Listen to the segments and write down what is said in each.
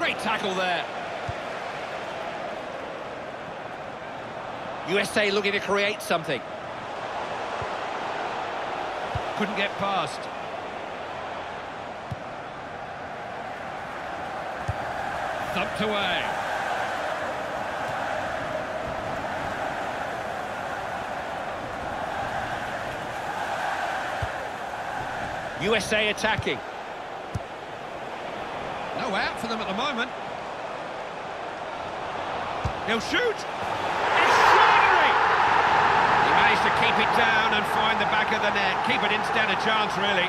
Great tackle there. USA looking to create something. Couldn't get past. Thumped away. USA attacking. No out for them at the moment. He'll shoot. Extraordinary! He managed to keep it down and find the back of the net. Keep it in, stand a chance, really.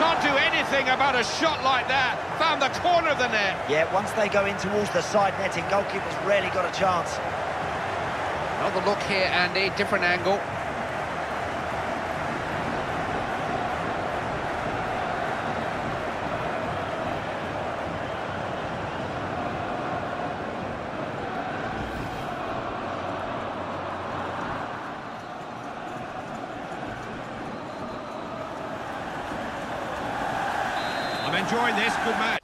Can't do anything about a shot like that. Found the corner of the net. Yeah, once they go in towards the side netting, goalkeeper's rarely got a chance. Another look here, Andy, different angle. I'm enjoying this, good match.